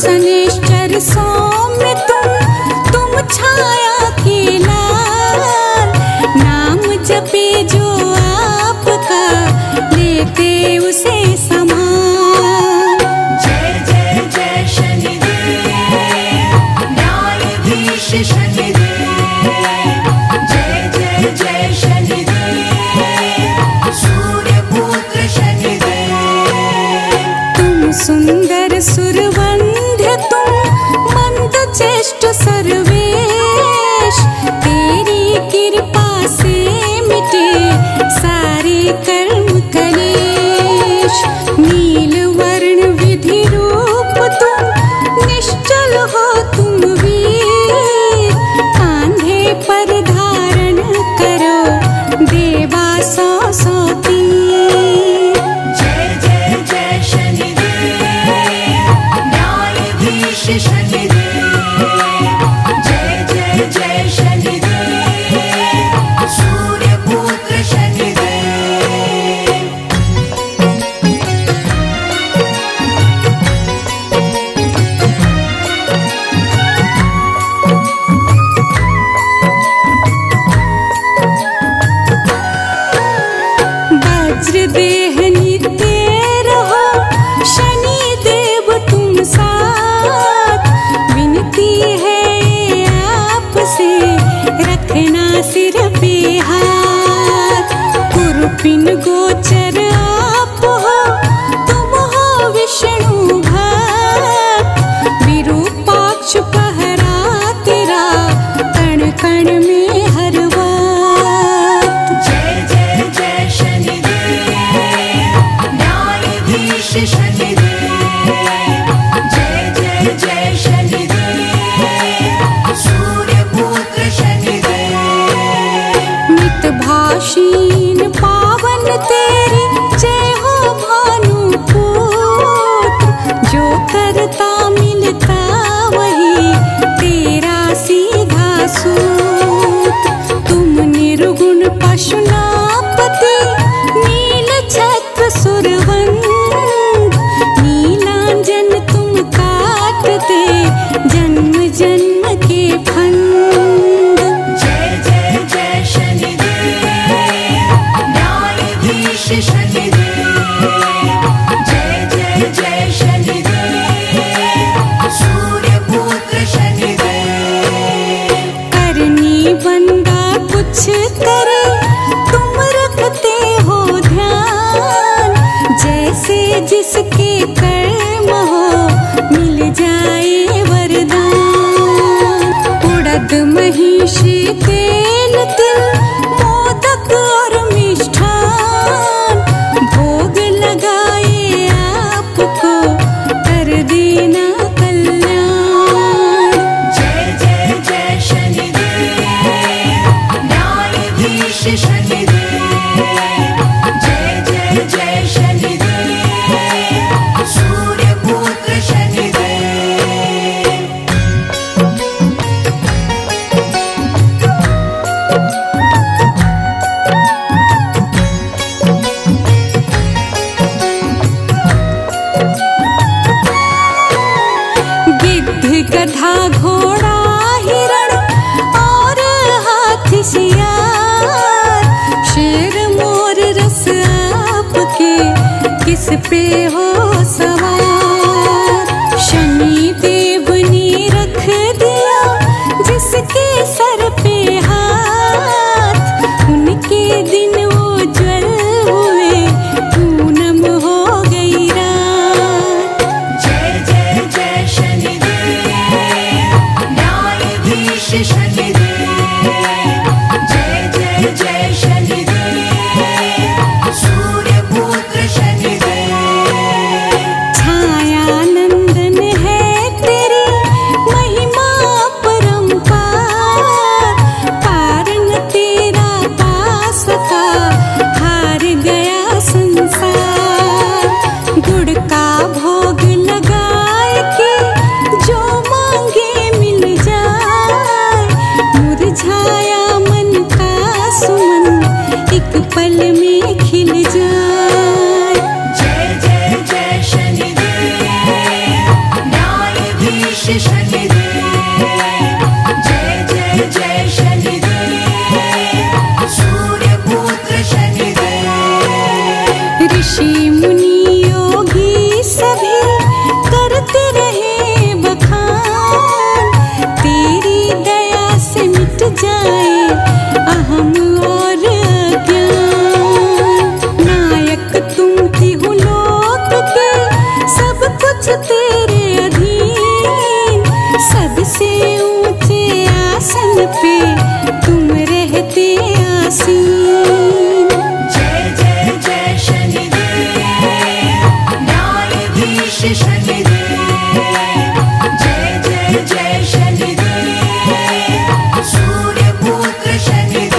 शनिश्चर सौम्य तुम छाया की लाल, नाम जपे जो आपका लेते उसे समान। जय जय जय शनिदेव, न्यायाधीश शनिदेव। जय जय जय शनिदेव, सूर्य पुत्र शनिदेव। तुम सुंदर सुरवन चेष्ट सर्वेश, तेरी कृपा से मिटे सारे कर्म कलेश। नील वर्ण विधि रूप तुम निश्चल हो तुम वीर, कांधे पर धारण करो देवा सौ सौ तीर। जय जय जय शनिदेव, न्यायाधीश शनिदेव। बिन गोचर आप हो, तुम हो विष्णु भक्त। विरूपाक्ष पहरा तेरा कण कण में हर वक्त। जय जय जय शनिदेव, न्यायाधीश शनिदेव। जय जय जय शनिदेव, सूर्य पुत्र शनिदेव। मितभाषीन तेरी जय हो भानुपुत्र, जो करता मिलता वही तेरा सीधा सूत। तुम निर्गुण पशुनापति, नील छत्र सुरवंद, नीलांजन तुम काटते जन्म जन्म के फंद। जय जय जय शनिदेव, शनिदेव। जय जय जय शनिदेव, सूर्य पुत्र शनिदेव। करनी बंदा कुछ करे, तुम रखते हो ध्यान, जैसे जिसके कर्म हो मिल जाए वरदान। उड़द महिष तेल तिल मोदक और मिष्ठान, गधा घोड़ा हिरण और हाथी सियार, शेर मोर रस आपके किस पे हो सवार। शनि देव ने रख दिया जिसके सर पे हाथ, उनके दिन वो ज्वल हुए पूनम हो गई रात। जय जय जय शनिदेव, शनिदेव। जय जय जय शनिदेव, सूर्य पुत्र शनिदेव। पल में खिल जाए। जय जय जय शनिदेव, न्यायाधीश शनिदेव। जय जय जय शनिदेव, सूर्य पुत्र शनिदेव। ऋषि मुनि योगी सभी करते रहे बखान, तेरी दया से मिट जाए अहम और तेरे अधीन। सबसे ऊंचे आसन पे तुम रहते आसीन। जय जय जय शनिदेव, न्यायाधीश शनिदेव। जय जय जय शनिदेव, सूर्य पुत्र शनिदेव।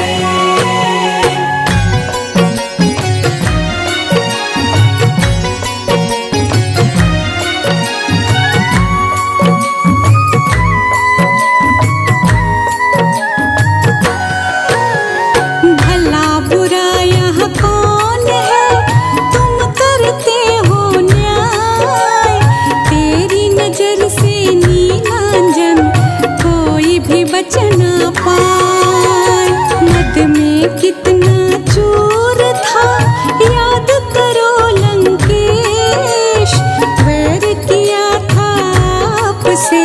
कितना चोर था याद करो लंकेश, वैर किया था आपसे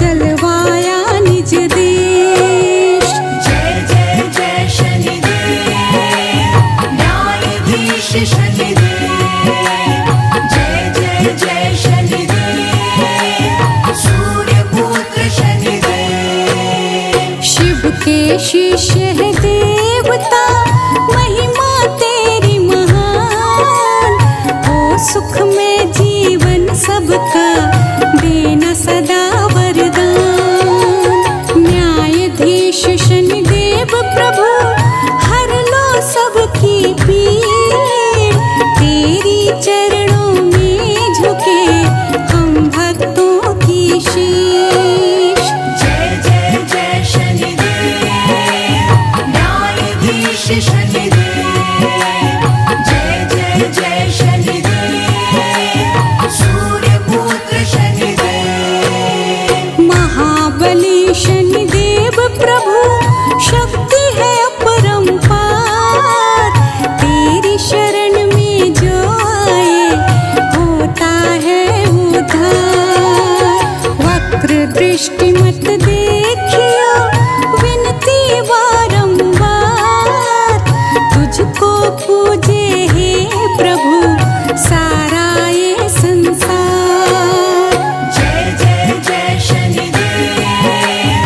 जलवाया निज देश। जय जय जय शनिदेव, न्यायाधीश शनिदेव। जय जय जय शनिदेव, सूर्य पुत्र शनिदेव। शिव के शिष्य है देवता, महिमा तेरी महान। ओ सुख में जीवन सबका देना सदा वरदान। न्यायाधीश शनिदेव प्रभु, हर लो सबकी पीड़। तेरी चरणों में झुके हम भक्तों की शीश। जय जय जय शनिदेव, शनिदेव। जय जय जय शनिदेव, सूर्य पुत्र शनिदेव। महाबली शनिदेव प्रभु, शक्ति है अपरंपार। तेरी शरण में जो आए होता है उद्धार। वक्र दृष्टि मत देखियो, विनती तुझको पूजे हे प्रभु सारा ये संसार। जय जय जय शनिदेव,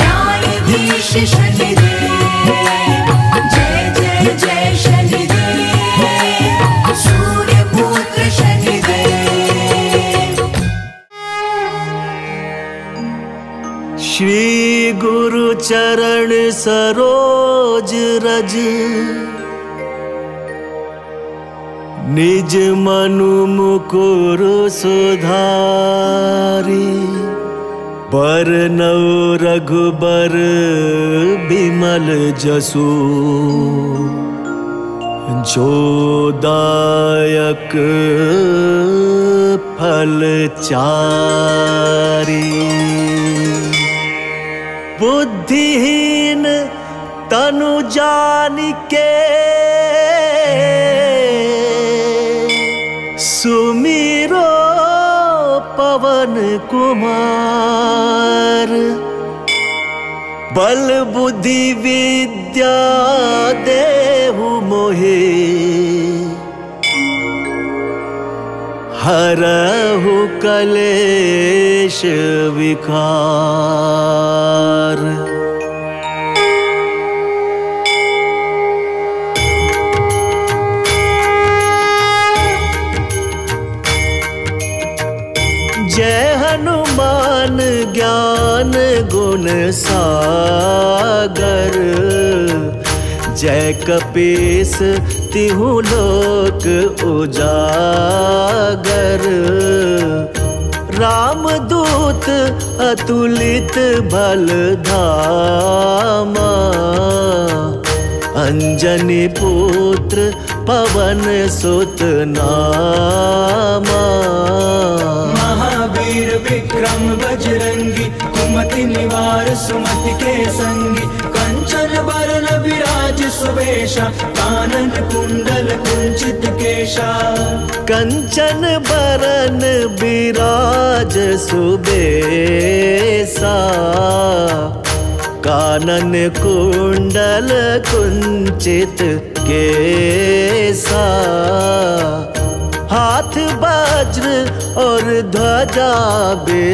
न्यायाधीश शनिदेव। जय जय जय शनिदेव, सूर्य पुत्र शनिदेव। श्री गुरु चरण सरोज रज, निज मनु मुकुरु सुधारी। बरनौ रघुबर बिमल जसु, जो दायक फल चारी। बुद्धिहीन तनु जानिके, सुमिरो पवन कुमार। बल बुद्धि विद्या देहु मोहे, हरहु कलेश विकार। जय हनुमान ज्ञान गुण सागर, जय कपीस तिहु लोक उजागर। रामदूत अतुलित बल धामा, अंजनी पुत्र पवन सुत नामा। महावीर विक्रम बजरंगी कुमति निवार सुमति के संगी, कंचन बरन विराज सुवेशा कानन कुंडल कुंचित केशा। कंचन बरन विराज सुवेशा कानन कुंडल कुंचित केसा, हाथ वज्र और ध्वजा विराजे,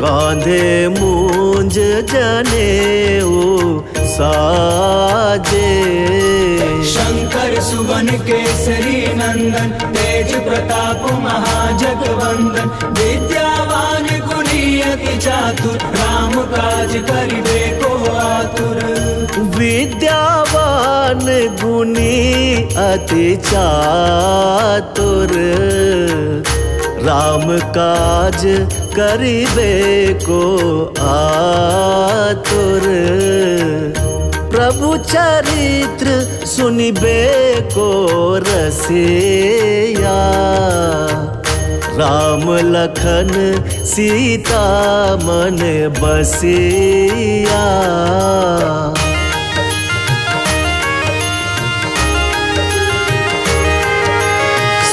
कांधे मूंज जनेऊ साजे। शंकर सुवन केसरी नंदन तेज प्रताप महाजगवंदन, विद्यावान चातुर राम काज करिबे को आतुर। विद्यावान गुणी अति चातुर राम काज करिबे को आतुर। प्रभु चरित्र सुनिबे को रसिया, राम लखन सीता मन बसिया।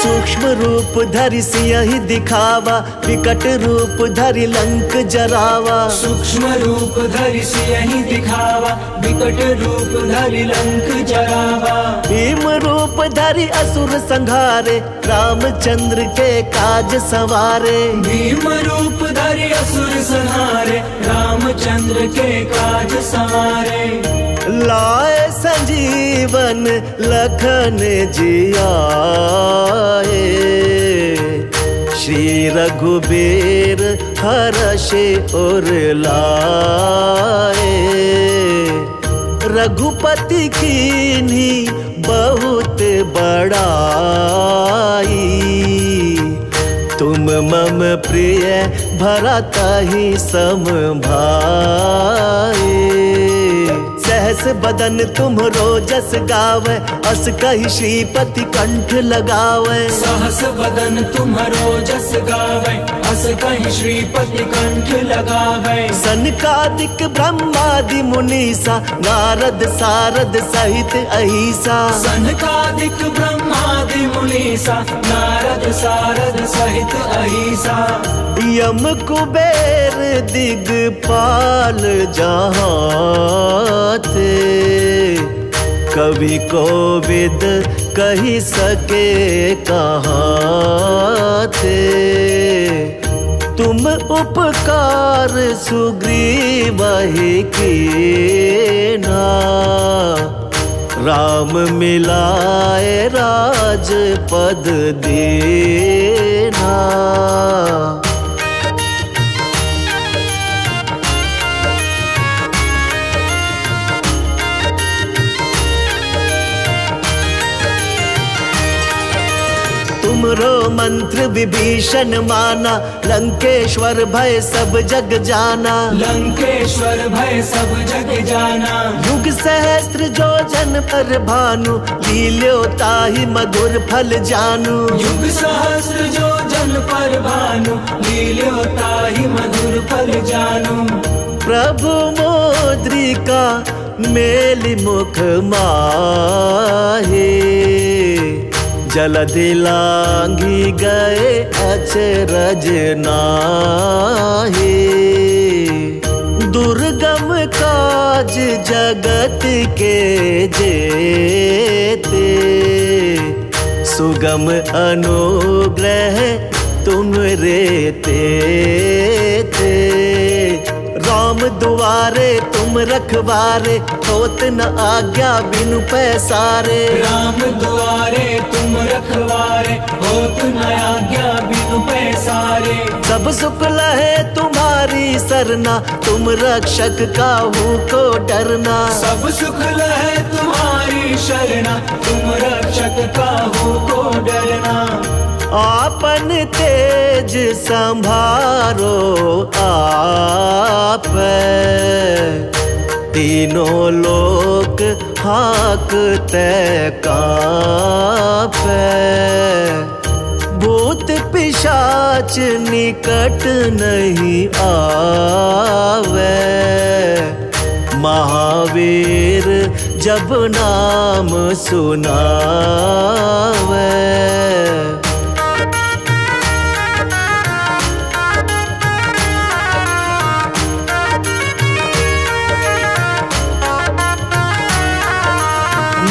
सूक्ष्म रूप धरि सिंहि दिखावा, विकट रूप धरि लंक जरावा। सूक्ष्म रूप धरि सिंहि दिखावा, विकट रूप धरि लंक जरावा। भीम रूप धरि असुर संहारे, रामचंद्र के काज सवारे। भीम रूप धरि असुर संहारे, रामचंद्र के काज सवारे। लाए संजीवन लखन जियाए, श्री रघुबीर हर्षे उर लाए। रघुपति कीन्ही बहुत बड़ाई, तुम मम प्रिय भरतहि सम भाई। सहस बदन तुम्हरो जस गावै, अस कहि श्रीपति कंठ लगावै। सहस बदन तुम्हरो जस गावै, अस कहि श्रीपति कंठ लगावै। सनकादिक ब्रह्मादि मुनीसा, नारद सारद सहित अहिसा। सनकादिक ब्रह्मादि मुनीसा, नारद सारद सहित अहिसा। यम कुबेर दिगपाल जहाँ ते, कवि कोविद कहि सके कहाँ थे। तुम उपकार सुग्रीवहि कीन्हा, राम मिलाए राज पद देना। तुमरो मंत्र विभीषण माना, लंकेश्वर भय सब जग जाना। लंकेश्वर भय सब जग जाना। युग सहस्त्र जोजन पर भानु, लील्यो ताहि मधुर फल जानु। युग सहस्त्र जोजन पर भानु, लील्यो ताहि मधुर फल जानु। प्रभु मोद्रिका मेलि मुख माहि, जलधि लांघि गए अचरज नाहि। दुर्गम काज जगत के जेते, सुगम अनुग्रह तुम रेते ते। राम दुआरे तुम रखवारे, होत न आज्ञा बिनु पैसारे। राम दुआरे तुम रखवारे, होत न आज्ञा बिनु पैसारे। सब सुख लहे तुम्हारी सरना, तुम रक्षक काहू को डरना। सब सुख लहे तुम्हारी शरणा, तुम रक्षक काहू को डरना। आपन तेज संभारो आप, तीनों लोक हाकते कांपे। भूत पिशाच निकट नहीं आवे, महावीर जब नाम सुनावे।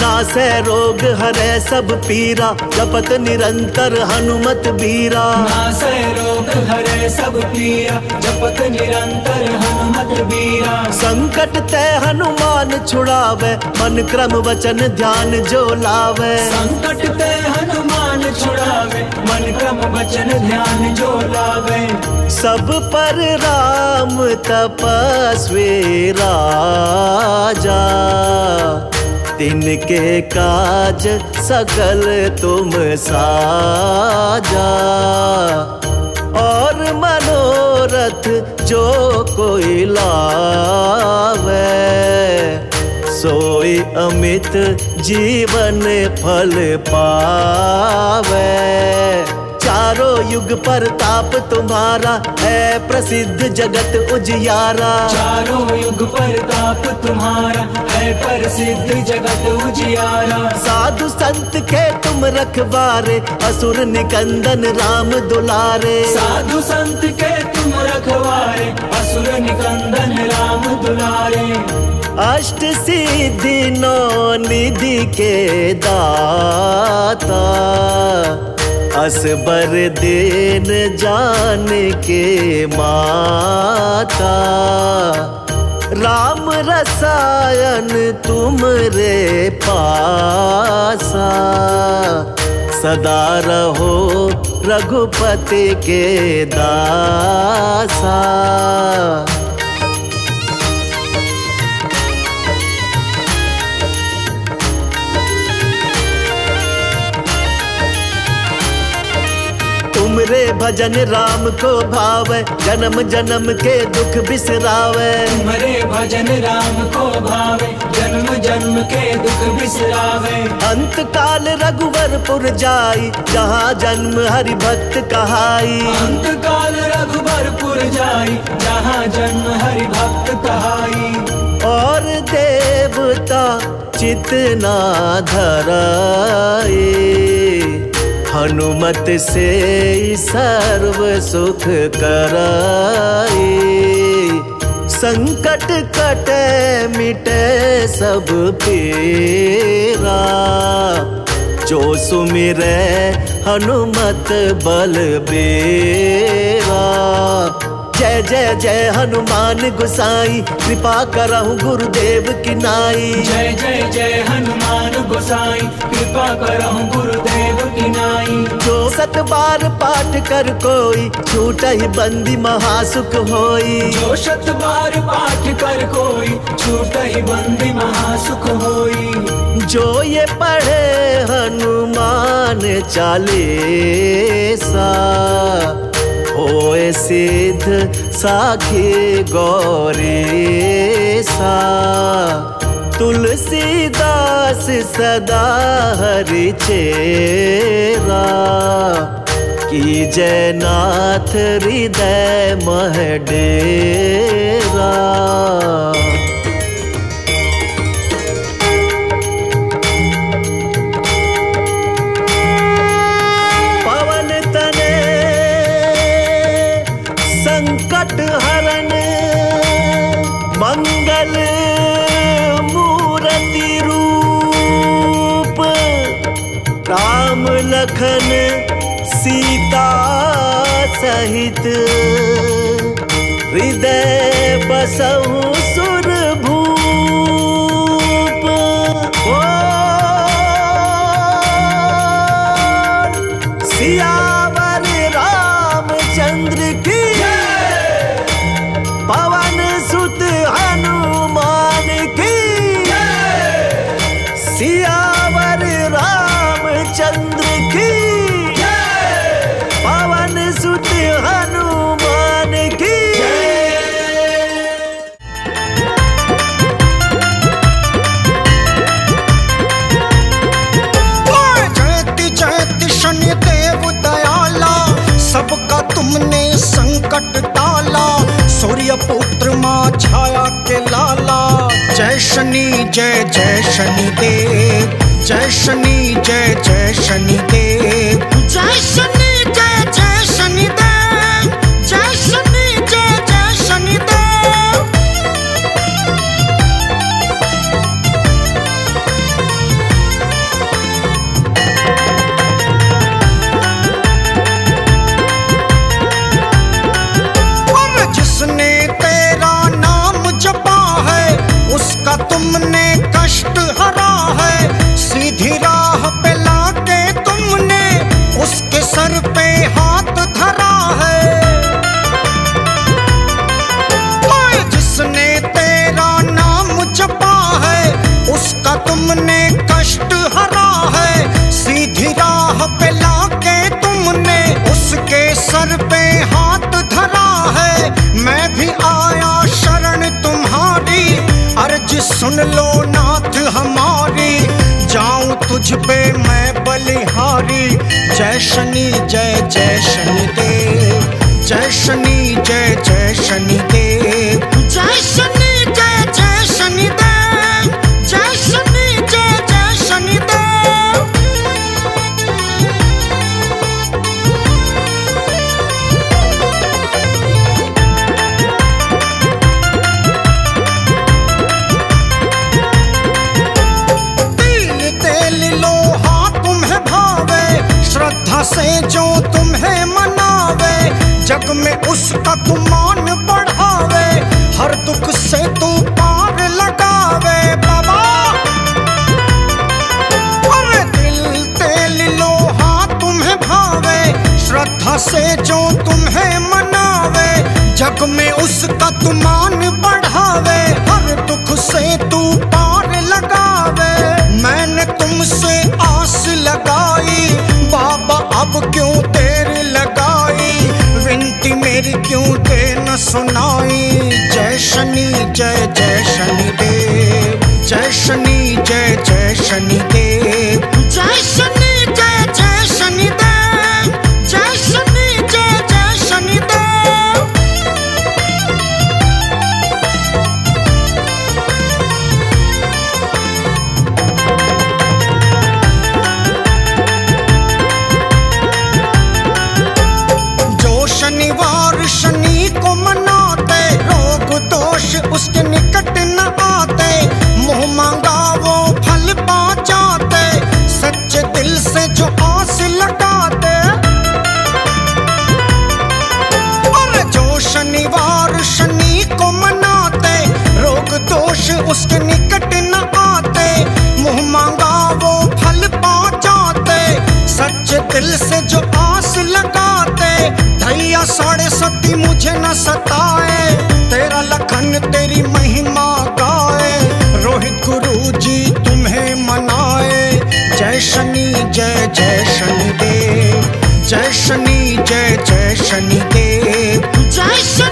नासे रोग हरे सब पीरा, जपत निरंतर हनुमत बीरा। नासे रोग हरे सब पीरा, जपत निरंतर हनुमत बीरा। संकट ते हनुमान छुड़ावे, मन क्रम वचन ध्यान जो लावे। संकट ते हनुमान छुड़ावे, मन क्रम वचन ध्यान जो लावे। सब पर राम तपस्वी राजा, तिनके काज सकल तुम साजा। और मनोरथ जो कोई लावे, सोई अमित जीवन फल पावे। चारों युग परताप तुम्हारा है, प्रसिद्ध जगत उजियारा। चारों युग परताप तुम्हारा है, प्रसिद्ध जगत उजियारा। साधु संत के तुम रखवारे, असुर निकंदन राम दुलारे। साधु संत के तुम रखवारे, असुर निकंदन राम दुलारे। अष्ट सिद्धि नौ निधि के दाता, असबर दीन जान के माता। राम रसायन तुमरे पासा, सदा रहो रघुपति के दासा। तुमरे भजन राम को भावे, जन्म जन्म के दुख बिसरावे। तुमरे भजन राम को भावे, जन्म जन्म के दुख बिसरावे। अंत काल रघुवरपुर जाई, जहाँ जन्म हरि भक्त कहाई। अंत काल रघुवरपुर जाई, जहाँ जन्म हरि भक्त कहाई। और देवता चितना धराई, हनुमत से सर्व सुख कराए। संकट कटे मिटे सब पीरा, जो सुमिरे हनुमत बल बीरा। जय जय जय हनुमान गोसाई, कृपा करहु गुरुदेव की नाई। जय जय जय हनुमान गोसाई, कृपा करहु गुरुदेव की नाई। जो सत बार पाठ कर कोई, छूटहि बंदी महासुख होई। जो सत बार पाठ कर कोई, छूटहि बंदी महासुख होई। जो ये पढ़े हनुमान चालीसा, होए सिद्ध साखी गौरीसा। तुलसीदास सदा हरि चेरा, कीजै नाथ हृदय मह डेरा। लखन सीता सहित, हृदय बसहु सुर भूप। ओ सियावर रामचंद्र की, पवन सुत हनुमान की। सियावर रामचंद्र हनुमान की। शनिदेव जय शनि जय जय शनिदेव जय शनि जय जय शनिदेव जय शनि जय जय शनिदेव। और जिसने तेरा नाम जपा है उसका तुमने कष्ट हरा है। सीधी राह पे लाके तुमने उसके सर पे हाथ धरा है। और जिसने तेरा नाम जपा है उसका तुमने कष्ट हरा है। सीधी राह पे लाके तुमने उसके सर पे हाथ धरा है। मैं भी आया शरण तुम्हारी, अर्ज सुन लो नाथ हमारी। जाऊं तुझ पे मैं बलिहारी, जय शनि जय जय शनिदेव जय शनि जय जय शनिदेव जय शनि जय जय शनिदेव जय शनि जय जय से जो तुम्हें मनावे, जग में उसका तू मान बढ़ावे। हर दुख से तू पार लगावे बाबा। और दिल तेल लोहा तुम्हें भावे, श्रद्धा से जो तुम्हें मनावे, जग में उसका तू मान बढ़ावे। हर दुख से तू पार लगावे। मैंने तुमसे आस लगाई बाबा, अब क्यों देर लगाई? विनती मेरी क्यों दे न सुनाई? जय शनि जय जय शनिदेव जय शनि जय जय शनिदेव जय शनि जय जय शनिदेव जय शनि जय जय शनिदेव। शनिवार शनि को मनाते, रोग दोष उसके निकट न आते। मुँह मांगा वो फल पा जाते, सच्चे दिल से जो आस लगाते। और जो शनिवार शनि को मनाते, रोग दोष उसके निकट न आते। मुँह मांगा वो फल पा जाते, सच्चे दिल से जो आस लगाते। धैया साढ़े सती मुझे न सताए, तेरा लखन तेरी महिमा गाए। रोहित गुरु जी तुम्हें मनाए, जय शनि देव जय शनि जय जय शनि देव जय।